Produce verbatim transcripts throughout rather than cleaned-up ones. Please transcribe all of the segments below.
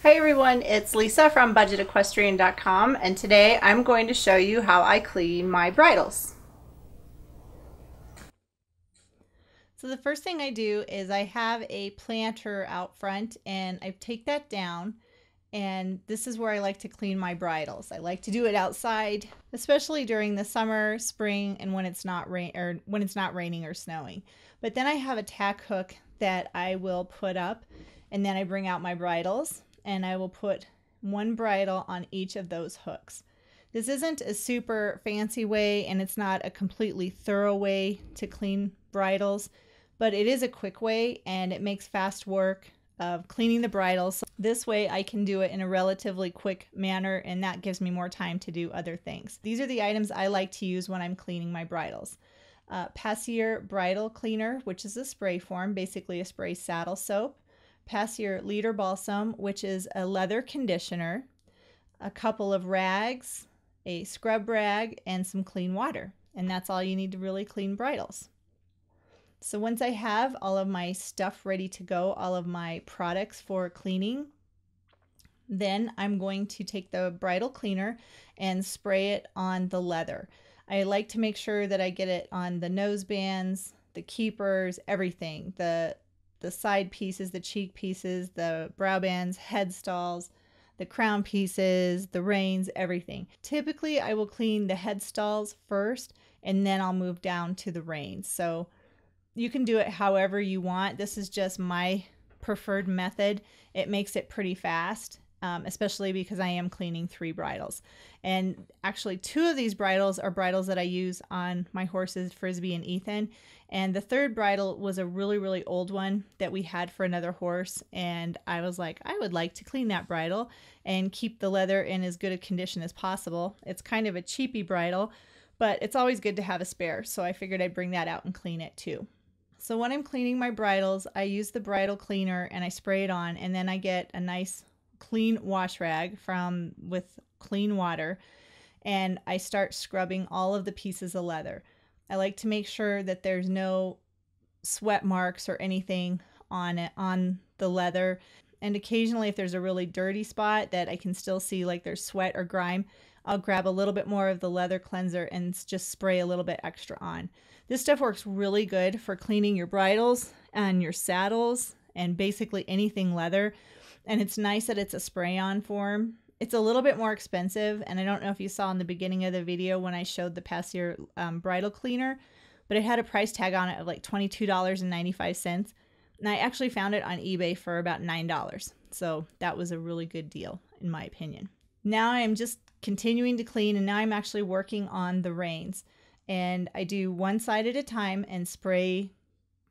Hey everyone, it's Lisa from budget equestrian dot com, and today I'm going to show you how I clean my bridles. So the first thing I do is I have a planter out front and I take that down, and this is where I like to clean my bridles. I like to do it outside, especially during the summer, spring, and when it's not rain or when it's not raining or snowing. But then I have a tack hook that I will put up, and then I bring out my bridles. And I will put one bridle on each of those hooks. This isn't a super fancy way, and it's not a completely thorough way to clean bridles, but it is a quick way and it makes fast work of cleaning the bridles. This way I can do it in a relatively quick manner, and that gives me more time to do other things. These are the items I like to use when I'm cleaning my bridles. Uh, Passier bridle cleaner, which is a spray form, basically a spray saddle soap. Passier Lederbalsam, which is a leather conditioner, a couple of rags, a scrub rag, and some clean water. And that's all you need to really clean bridles. So once I have all of my stuff ready to go, all of my products for cleaning, then I'm going to take the bridle cleaner and spray it on the leather. I like to make sure that I get it on the nose bands, the keepers, everything. The the side pieces, the cheek pieces, the brow bands, head stalls, the crown pieces, the reins, everything. Typically, I will clean the head stalls first, and then I'll move down to the reins. So you can do it however you want. This is just my preferred method. It makes it pretty fast, um, especially because I am cleaning three bridles. And actually, two of these bridles are bridles that I use on my horses, Frisbee and Ethan. And the third bridle was a really, really old one that we had for another horse. And I was like, I would like to clean that bridle and keep the leather in as good a condition as possible. It's kind of a cheapy bridle, but it's always good to have a spare. So I figured I'd bring that out and clean it too. So when I'm cleaning my bridles, I use the bridle cleaner and I spray it on. And then I get a nice clean wash rag from with clean water. And I start scrubbing all of the pieces of leather. I like to make sure that there's no sweat marks or anything on it, on the leather. And occasionally, if there's a really dirty spot that I can still see, like there's sweat or grime, I'll grab a little bit more of the leather cleanser and just spray a little bit extra on. This stuff works really good for cleaning your bridles and your saddles and basically anything leather. And it's nice that it's a spray-on form. It's a little bit more expensive, and I don't know if you saw in the beginning of the video when I showed the Passier um, bridle cleaner, but it had a price tag on it of like twenty-two ninety-five, and I actually found it on eBay for about nine dollars, so that was a really good deal in my opinion. Now I'm just continuing to clean, and now I'm actually working on the reins, and I do one side at a time and spray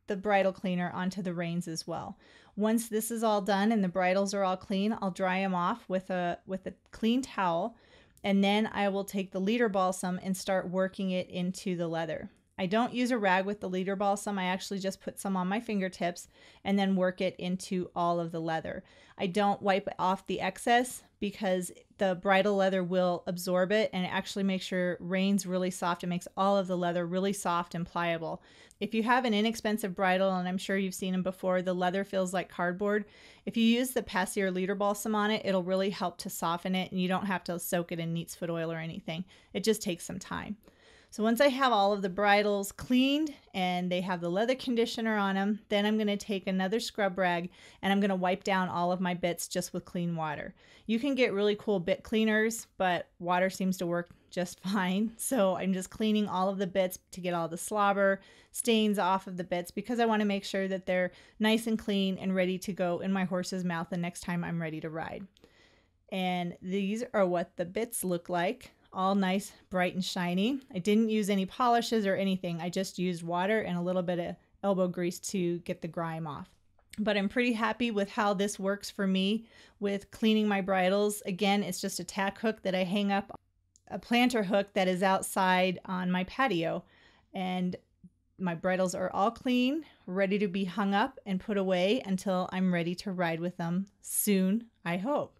the bridle cleaner onto the reins as well. Once this is all done and the bridles are all clean, I'll dry them off with a with a clean towel, and then I will take the Lederbalsam and start working it into the leather. I don't use a rag with the Lederbalsam. I actually just put some on my fingertips and then work it into all of the leather. I don't wipe off the excess because the bridle leather will absorb it, and it actually makes your reins really soft. It makes all of the leather really soft and pliable. If you have an inexpensive bridle, and I'm sure you've seen them before, the leather feels like cardboard. If you use the Passier Lederbalsam on it, it'll really help to soften it, and you don't have to soak it in Neatsfoot Oil or anything. It just takes some time. So once I have all of the bridles cleaned and they have the leather conditioner on them, then I'm going to take another scrub rag and I'm going to wipe down all of my bits just with clean water. You can get really cool bit cleaners, but water seems to work just fine. So I'm just cleaning all of the bits to get all the slobber stains off of the bits, because I want to make sure that they're nice and clean and ready to go in my horse's mouth the next time I'm ready to ride. And these are what the bits look like. All nice, bright, and shiny. I didn't use any polishes or anything. I just used water and a little bit of elbow grease to get the grime off. But I'm pretty happy with how this works for me with cleaning my bridles. Again, it's just a tack hook that I hang up, a planter hook that is outside on my patio. And my bridles are all clean, ready to be hung up and put away until I'm ready to ride with them soon, I hope.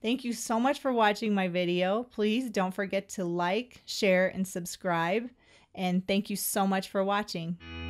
Thank you so much for watching my video. Please don't forget to like, share, and subscribe. And thank you so much for watching.